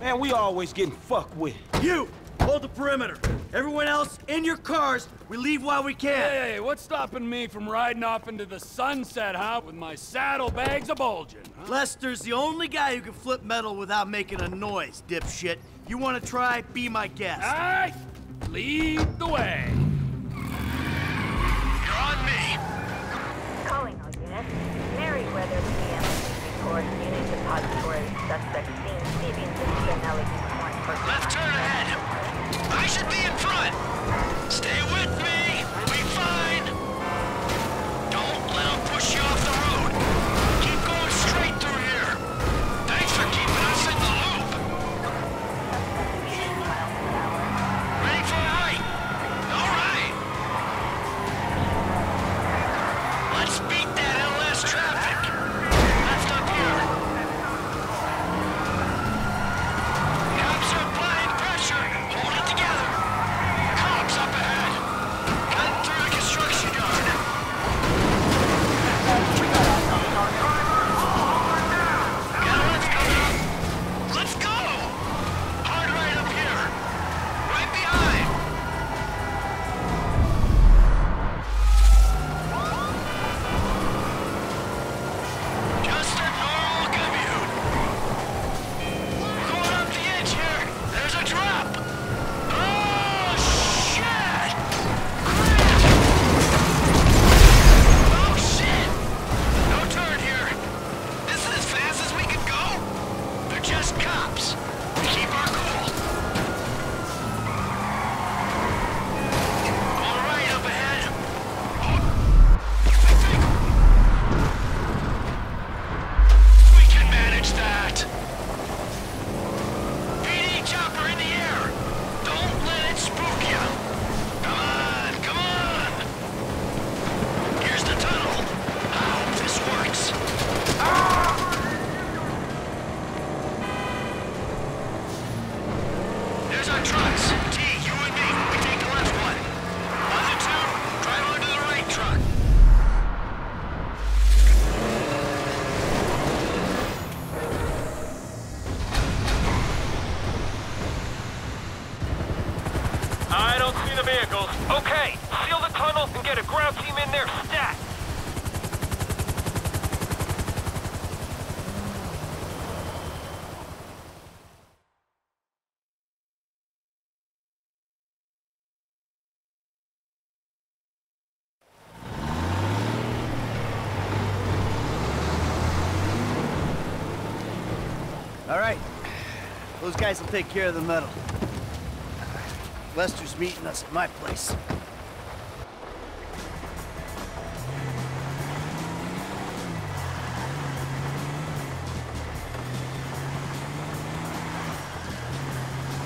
Man, we always getting fucked with. You! Hold the perimeter. Everyone else, in your cars. We leave while we can. Hey, what's stopping me from riding off into the sunset, huh? With my saddlebags a-bulging, huh? Lester's the only guy who can flip metal without making a noise, dipshit. You wanna try? Be my guest. All right! Lead the way. You're on me. Calling all units. Merryweather PM. Report unit depository suspect team. Left turn ahead. I should be in front. Stay with me. We'll be fine. Don't let them push you off the road. Keep going straight through here. Thanks for keeping us in the loop. Ready for a hike? All right. Let's beat that LS traffic. Left up here. Cops are applying pressure! Hold it together! Cops up ahead! vehicles. Okay, seal the tunnel and get a ground team in there stacked. All right, those guys will take care of the metal. Lester's meeting us at my place.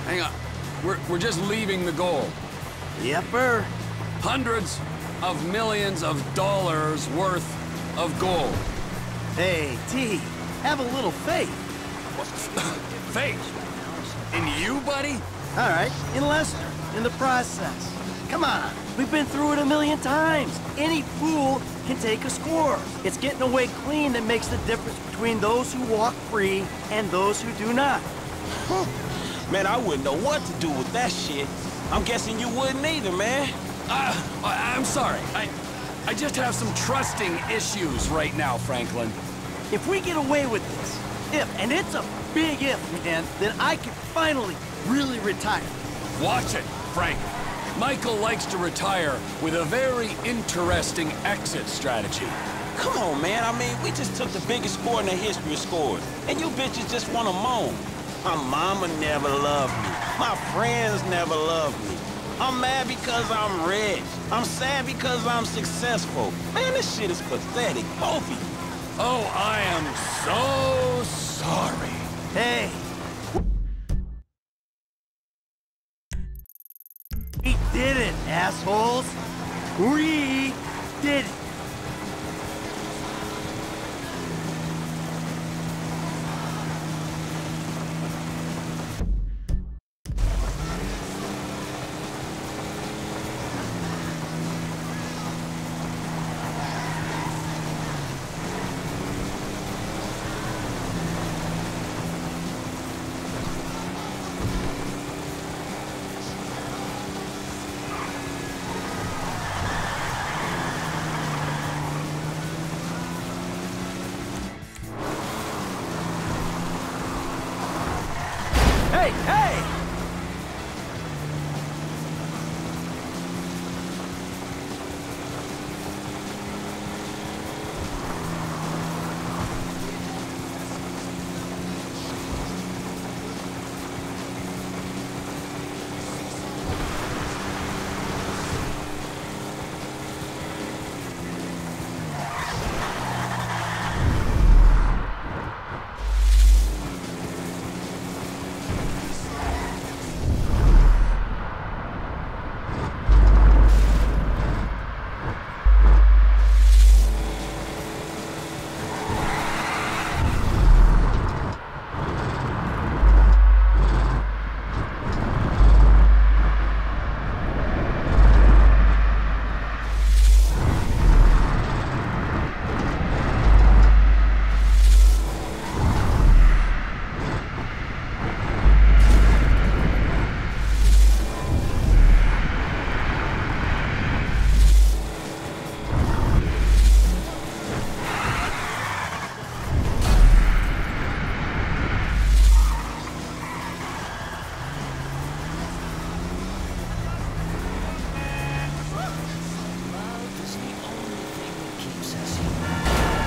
Hang on, we're just leaving the gold. Yepper. Hundreds of millions of dollars worth of gold. Hey, T, have a little faith. Faith? In you, buddy? All right, in Lester. In the process. Come on, we've been through it a million times. Any fool can take a score. It's getting away clean that makes the difference between those who walk free and those who do not. Man, I wouldn't know what to do with that shit. I'm guessing you wouldn't either, man. I'm sorry. I just have some trusting issues right now, Franklin. If we get away with this, if, and it's a big if, man, then I can finally really retire. Watch it, Frank. Michael likes to retire with a very interesting exit strategy. Come on, man. I mean, we just took the biggest score in the history of scores, and you bitches just want to moan. My mama never loved me. My friends never loved me. I'm mad because I'm rich. I'm sad because I'm successful. Man, this shit is pathetic, both of you. Oh, I am so sorry. Hey. We did it, assholes. We did it. Hey, hey!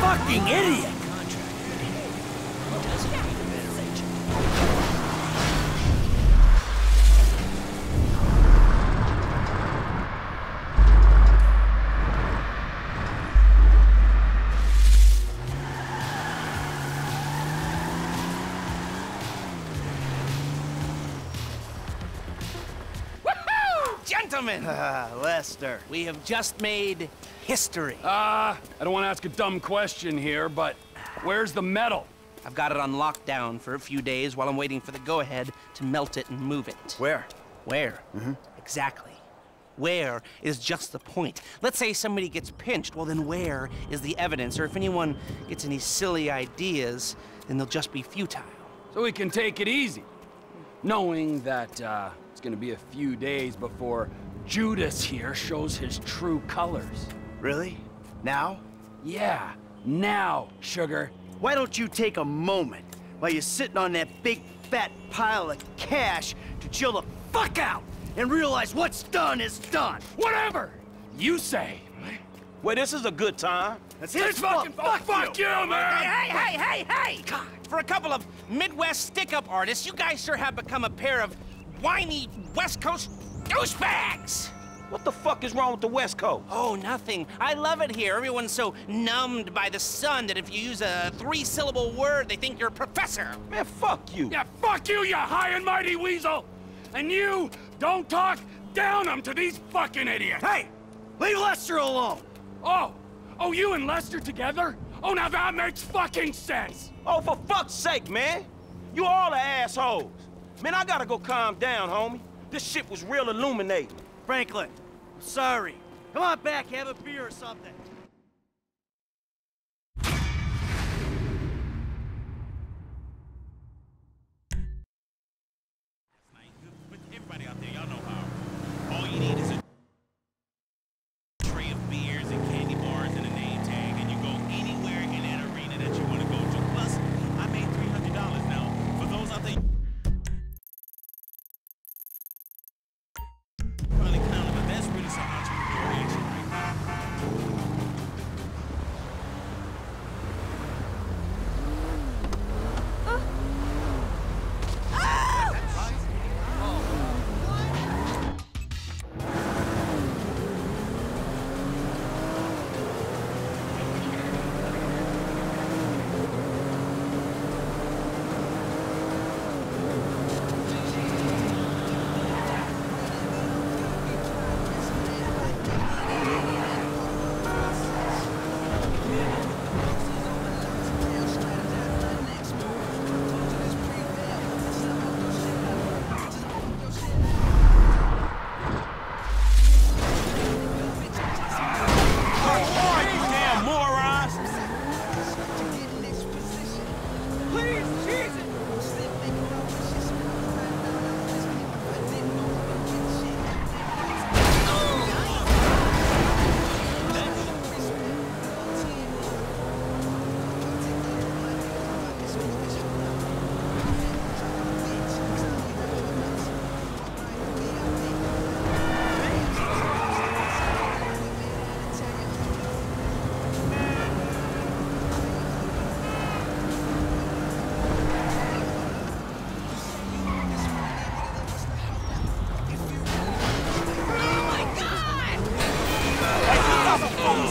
Fucking idiot! Gentlemen! Lester, we have just made history. I don't want to ask a dumb question here, but where's the metal? I've got it on lockdown for a few days while I'm waiting for the go-ahead to melt it and move it. Where? Where? Mm-hmm. Exactly. Where is just the point. Let's say somebody gets pinched, well then where is the evidence? Or if anyone gets any silly ideas, then they'll just be futile. So we can take it easy, knowing that, it's gonna be a few days before Judas here shows his true colors. Really? Now? Yeah, now, sugar. Why don't you take a moment while you're sitting on that big fat pile of cash to chill the fuck out and realize what's done is done? Whatever you say. Wait, this is a good time. That's his fucking fault. Fuck you, man! Hey! God. For a couple of Midwest stick-up artists, you guys sure have become a pair of whiny West Coast douchebags! What the fuck is wrong with the West Coast? Oh, nothing. I love it here. Everyone's so numbed by the sun that if you use a three-syllable word, they think you're a professor. Man, fuck you. Yeah, fuck you, you high and mighty weasel! And you don't talk down them to these fucking idiots! Hey! Leave Lester alone! Oh, you and Lester together? Oh, now that makes fucking sense! Oh, for fuck's sake, man! You all are assholes. Man, I gotta go calm down, homie. This shit was real illuminating. Franklin, I'm sorry. Come on back, have a beer or something. But everybody out there, y'all know how. All you need is a tray of beers and candy bars and a name tag, and you go anywhere in that arena that you want to go to. Plus, I made $300 now. For those out there...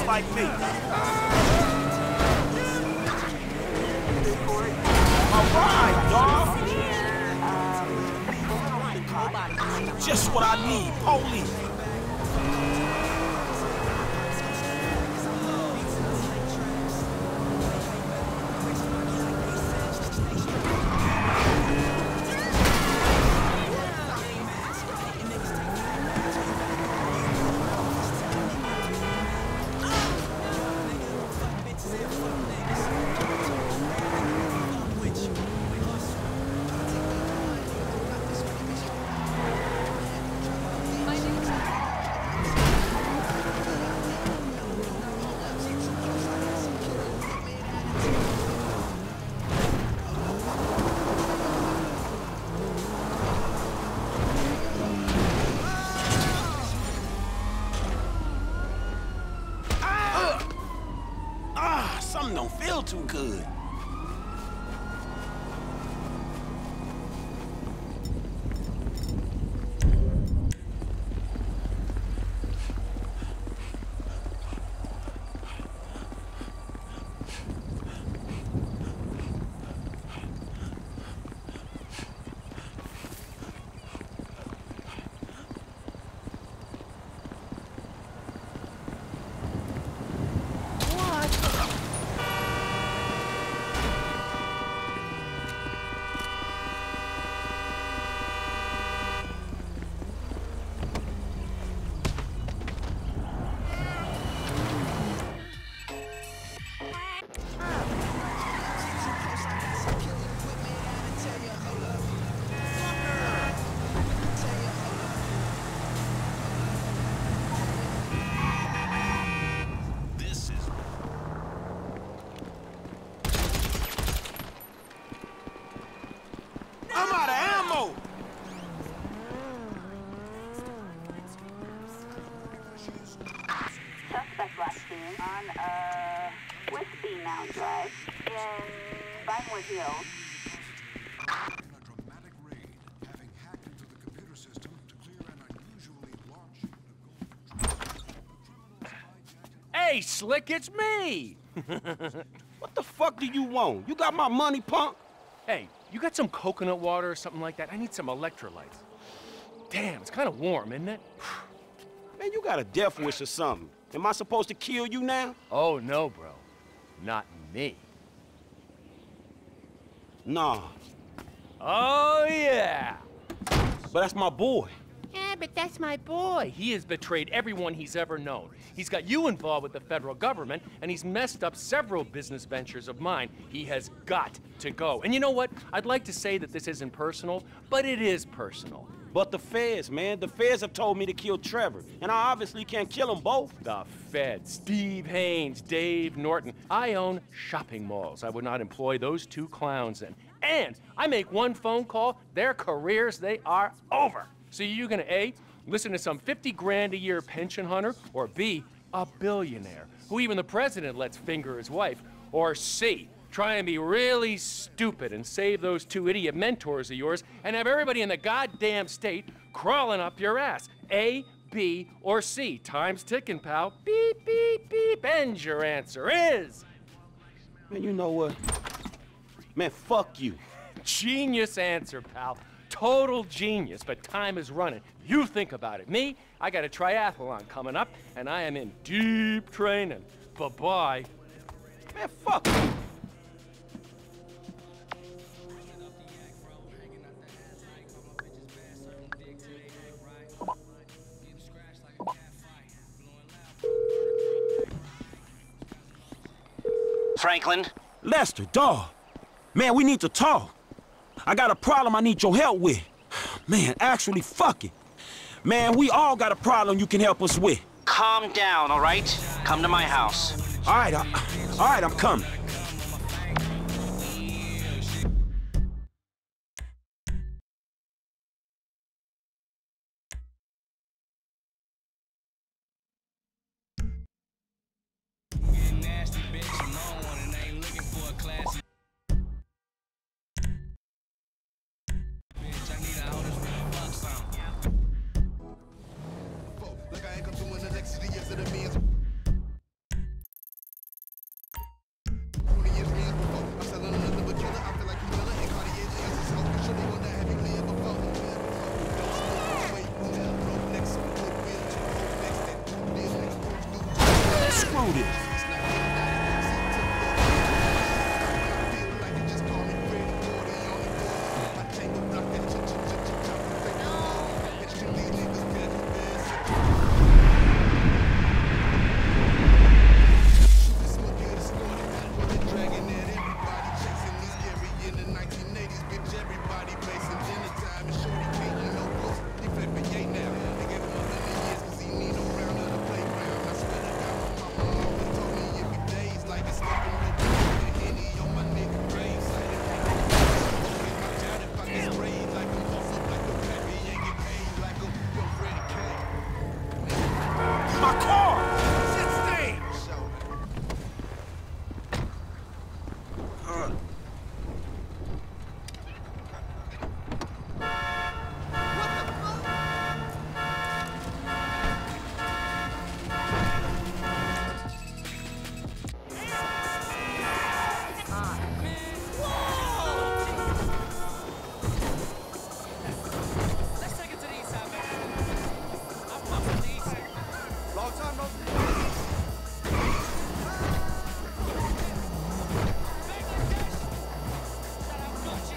like me. Alright, dog! Just what I need, police! Too good. I'm out of ammo! Suspect last seen on Whiskey Mound Drive in Vinewood Hills. Hey, Slick, it's me! What the fuck do you want? You got my money, punk? Hey, you got some coconut water or something like that? I need some electrolytes. Damn, it's kind of warm, isn't it? Man, you got a death wish or something. Am I supposed to kill you now? Oh, no, bro. Not me. Nah. Oh, yeah. But that's my boy. Yeah, but that's my boy. He has betrayed everyone he's ever known. He's got you involved with the federal government, and he's messed up several business ventures of mine. He has got to go. And you know what? I'd like to say that this isn't personal, but it is personal. But the feds, man. The feds have told me to kill Trevor, and I obviously can't kill them both. The feds. Steve Haynes, Dave Norton. I own shopping malls. I would not employ those two clowns in. And I make one phone call, their careers, they are over. So you're gonna A, listen to some 50 grand a year pension hunter, or B, a billionaire, who even the president lets finger his wife, or C, try and be really stupid and save those two idiot mentors of yours and have everybody in the goddamn state crawling up your ass. A, B, or C. Time's ticking, pal. Beep, beep, beep. And your answer is... Man, you know what? Man, fuck you. Genius answer, pal. Total genius, but time is running. You think about it. Me, I got a triathlon coming up, and I am in deep training. Bye-bye. Man, fuck you. Franklin? Lester, dawg. Man, we need to talk. I got a problem I need your help with. Man, actually, fuck it. Man, we all got a problem you can help us with. Calm down, all right? Come to my house. All right, I'm coming.